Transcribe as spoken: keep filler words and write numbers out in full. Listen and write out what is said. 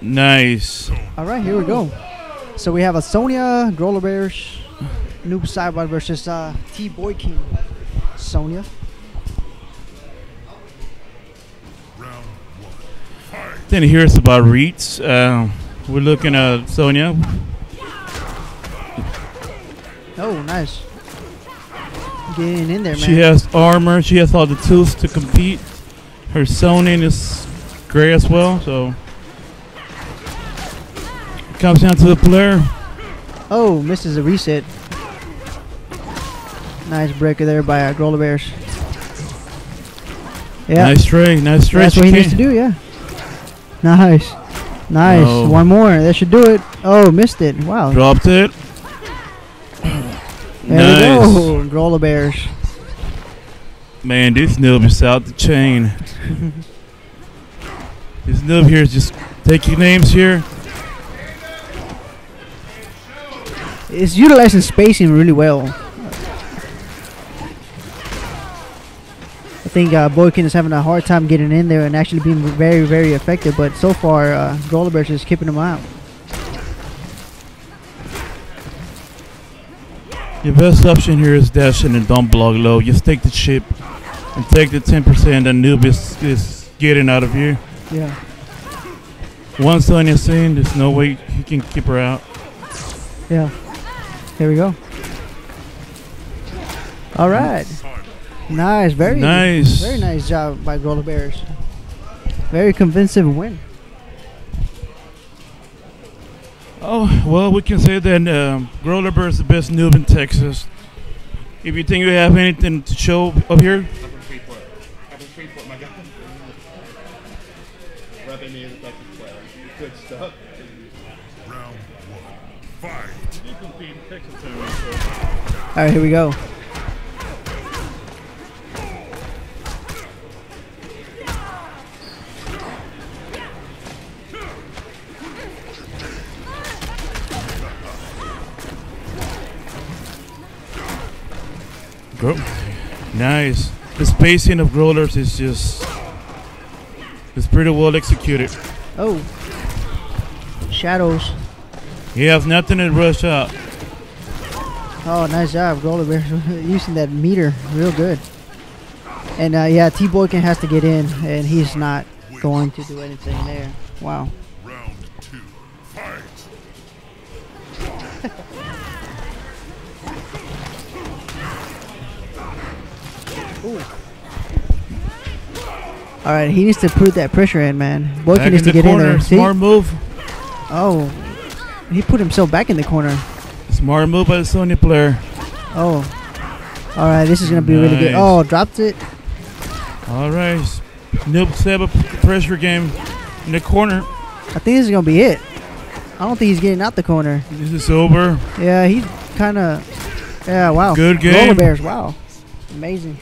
Nice. All right, here we go. So we have a Sonya, Grolar Bears, Noob Sidewide versus uh, T Boykin. Sonya. Then hear us about reads. Uh, we're looking at Sonya. Oh, nice. Getting in there, man. She has armor. She has all the tools to compete. Her zoning is gray as well, so it comes down to the player. Oh, misses a reset. Nice breaker there by uh, Grolar Bears. Yeah. Nice trade. Nice trade. That's what he needs to do. Yeah. Nice. Nice. Oh. One more. That should do it. Oh, missed it. Wow. Dropped it. There nice. We go. Grolar Bears. Man, this noob is out the chain. This noob here is just taking names here. It's utilizing spacing really well. I think uh, Boykin is having a hard time getting in there and actually being very, very effective. But so far, uh, Grolar Bears is keeping him out. Your best option here is dashing and don't block low. Just take the chip and take the ten percent that noob is, is getting out of here. Yeah. Once Sonya's in, there's no way he can keep her out. Yeah. Here we go. All right. Nice. Very nice. Very nice job by Grolar Bears. Very convincing win. Oh, well, we can say that um, Grolar Bears is the best noob in Texas. If you think you have anything to show up here. Good stuff. Round one, fight. All right, here we go. Nice. The spacing of Grolars is just, it's pretty well executed. Oh. Shadows. You have nothing to rush up. Oh, nice job, Grolar Bears. Using that meter real good. And uh, yeah, T Boykin has to get in, and he's not going to do anything there. Wow. Round two, fight. Ooh. All right, he needs to put that pressure in, man. Boykin needs to get in there. Smart move. Oh, he put himself back in the corner. Smart move by the Sonya player. Oh, all right, this is gonna be nice. Really good. Oh, dropped it. All right, noob set up pressure game in the corner. I think this is gonna be it. I don't think he's getting out the corner. This is over. Yeah, he's kind of. Yeah, wow. Good game. Grolar Bears, wow, amazing.